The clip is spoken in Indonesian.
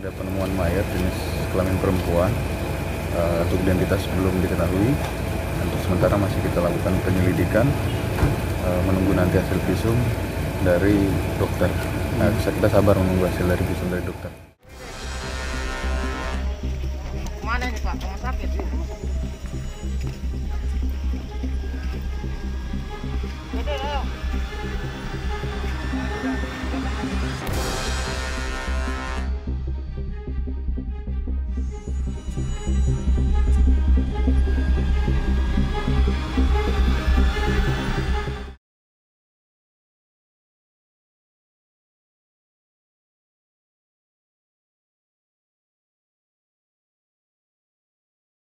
Ada penemuan mayat jenis kelamin perempuan untuk identitas belum diketahui. Untuk sementara masih kita lakukan penyelidikan menunggu nanti hasil visum dari dokter. Nah, kita sabar menunggu hasil dari visum dari dokter. Mana ini Pak? Rumah sakit?